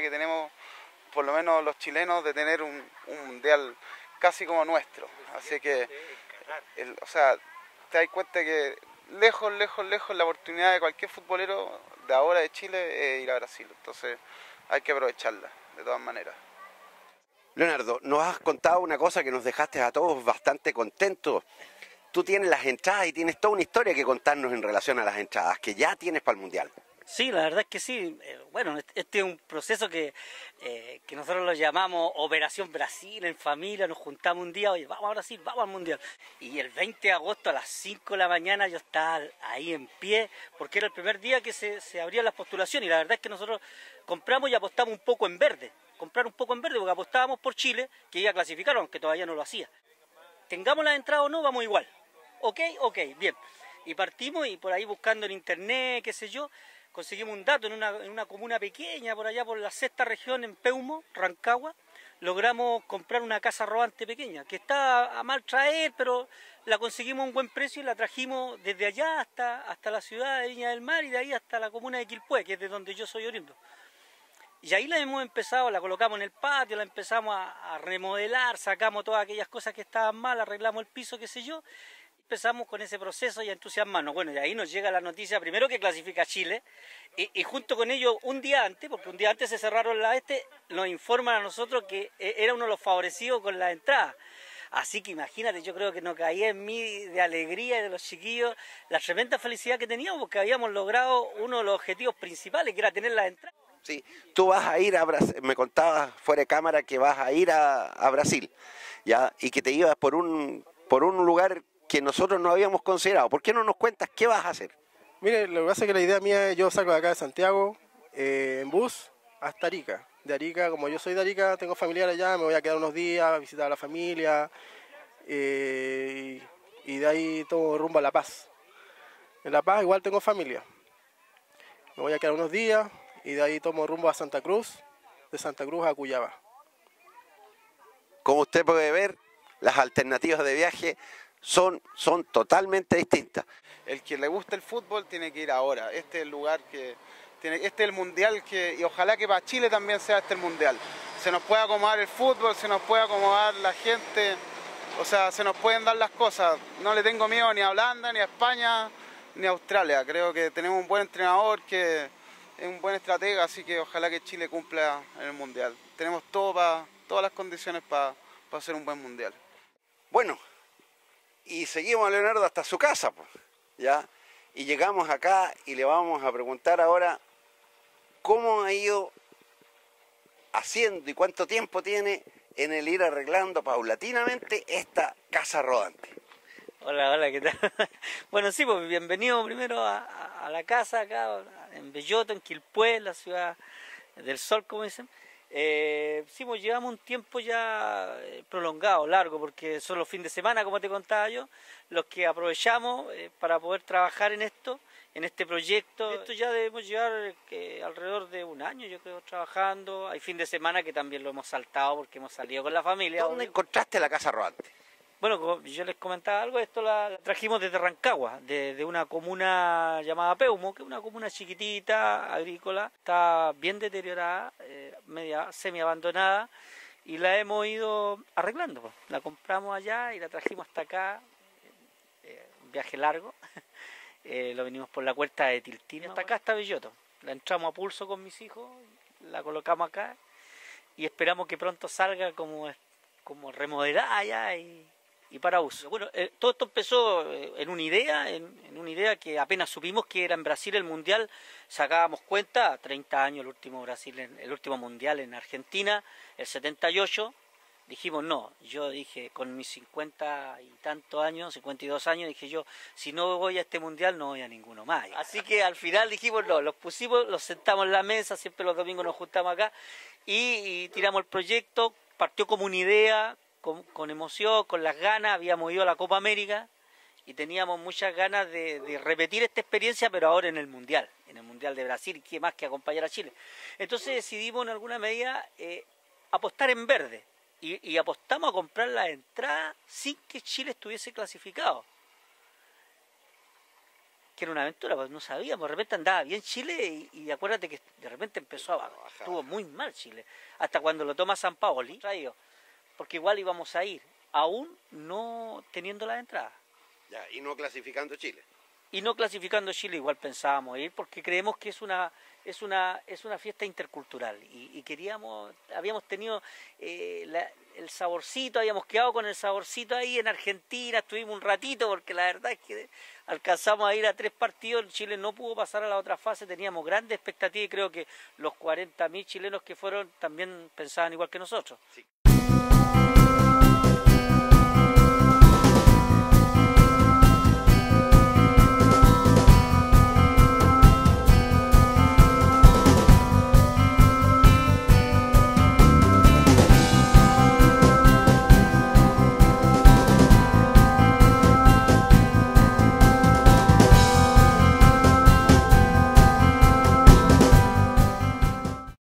oportunidad que tenemos, por lo menos los chilenos, de tener un mundial casi como nuestro. Así que, o sea, te das cuenta que lejos, lejos, lejos la oportunidad de cualquier futbolero de ahora de Chile es ir a Brasil. Entonces hay que aprovecharla, de todas maneras. Leonardo, nos has contado una cosa que nos dejaste a todos bastante contentos. Tú tienes las entradas y tienes toda una historia que contarnos en relación a las entradas que ya tienes para el Mundial. Sí, la verdad es que sí. Bueno, este es un proceso que nosotros lo llamamos Operación Brasil en familia. Nos juntamos un día, oye, vamos a Brasil, vamos al Mundial. Y el 20 de agosto a las 5 de la mañana yo estaba ahí en pie, porque era el primer día que se abrían las postulaciones. Y la verdad es que nosotros compramos y apostamos un poco en verde. Comprar un poco en verde, porque apostábamos por Chile, que iba a clasificar, aunque todavía no lo hacía. Tengamos la entrada o no, vamos igual. Ok, bien. Y partimos y por ahí buscando en internet, qué sé yo, conseguimos un dato en una comuna pequeña, por allá por la 6ª región, en Peumo, Rancagua. Logramos comprar una casa rodante pequeña, que está a mal traer, pero la conseguimos a un buen precio y la trajimos desde allá hasta la ciudad de Viña del Mar y de ahí hasta la comuna de Quilpué, que es de donde yo soy oriundo. Y ahí la hemos empezado, la colocamos en el patio, la empezamos a remodelar, sacamos todas aquellas cosas que estaban mal, arreglamos el piso, qué sé yo. Empezamos con ese proceso y a entusiasmarnos. Bueno, de ahí nos llega la noticia, primero que clasifica Chile, y junto con ello, un día antes, porque un día antes se cerraron las nos informan a nosotros que era uno de los favorecidos con la entrada. Así que imagínate, yo creo que nos caía en mí de alegría de los chiquillos, la tremenda felicidad que teníamos, porque habíamos logrado uno de los objetivos principales, que era tener la entrada. Sí, tú vas a ir a Brasil, me contabas fuera de cámara que vas a ir a Brasil, ¿ya? Y que te ibas por un lugar que nosotros no habíamos considerado. ¿Por qué no nos cuentas qué vas a hacer? Mire, lo que pasa es que la idea mía es yo salgo de acá de Santiago en bus hasta Arica. De Arica, como yo soy de Arica, tengo familiar allá, me voy a quedar unos días a visitar a la familia y de ahí todo rumbo a La Paz. En La Paz igual tengo familia. Me voy a quedar unos días y de ahí tomo rumbo a Santa Cruz, de Santa Cruz a Cuyaba. Como usted puede ver, las alternativas de viaje son totalmente distintas. El que le gusta el fútbol tiene que ir ahora. Este es el lugar que tiene, este es el mundial que, y ojalá que para Chile también sea este el mundial. Se nos puede acomodar el fútbol, se nos puede acomodar la gente, o sea, se nos pueden dar las cosas. No le tengo miedo ni a Holanda, ni a España, ni a Australia. Creo que tenemos un buen entrenador que es un buen estratega, así que ojalá que Chile cumpla en el mundial. Tenemos todas las condiciones para hacer un buen mundial. Bueno, y seguimos a Leonardo hasta su casa, pues, ¿ya? Y llegamos acá y le vamos a preguntar ahora cómo ha ido haciendo y cuánto tiempo tiene en el ir arreglando paulatinamente esta casa rodante. Hola, ¿qué tal? Bueno, sí, pues bienvenido primero a la casa acá en Belloto, en Quilpué, la ciudad del sol, como dicen. Sí, pues llevamos un tiempo ya prolongado, largo, porque son los fines de semana, como te contaba yo, los que aprovechamos para poder trabajar en esto, en este proyecto. Esto ya debemos llevar alrededor de un año, yo creo, trabajando. Hay fin de semana que también lo hemos saltado porque hemos salido con la familia. ¿Dónde encontraste la casa rodante? Bueno, como yo les comentaba algo, esto la trajimos desde Rancagua, de una comuna llamada Peumo, que es una comuna chiquitita, agrícola, está bien deteriorada, media semi-abandonada, y la hemos ido arreglando, pues. La compramos allá y la trajimos hasta acá, un viaje largo, lo venimos por la cuesta de Tiltino, hasta acá está Belloto, la entramos a pulso con mis hijos, la colocamos acá, y esperamos que pronto salga como remodelada ya y para uso. Bueno, todo esto empezó en una idea que apenas supimos que era en Brasil el Mundial, sacábamos cuenta, 30 años el último Mundial en Argentina, el 78, dijimos no, yo dije con mis 50 y tantos años, 52 años, dije yo, si no voy a este Mundial no voy a ninguno más. Así que al final dijimos no, los pusimos, los sentamos en la mesa, siempre los domingos nos juntamos acá y tiramos el proyecto, partió como una idea, con emoción, con las ganas, habíamos ido a la Copa América y teníamos muchas ganas de repetir esta experiencia, pero ahora en el Mundial de Brasil, ¿qué más que acompañar a Chile? Entonces decidimos en alguna medida apostar en verde y apostamos a comprar las entradas sin que Chile estuviese clasificado. que era una aventura, pues no sabíamos, de repente andaba bien Chile y acuérdate que de repente empezó a bajar, estuvo muy mal Chile, hasta cuando lo toma Sampaoli, traído, porque igual íbamos a ir, aún no teniendo la entrada. Ya, y no clasificando Chile. Y no clasificando Chile igual pensábamos ir, porque creemos que es una fiesta intercultural y queríamos, habíamos tenido el saborcito, habíamos quedado con el saborcito ahí en Argentina, estuvimos un ratito porque la verdad es que alcanzamos a ir a 3 partidos, Chile no pudo pasar a la otra fase, teníamos grandes expectativas y creo que los 40.000 chilenos que fueron también pensaban igual que nosotros. Sí.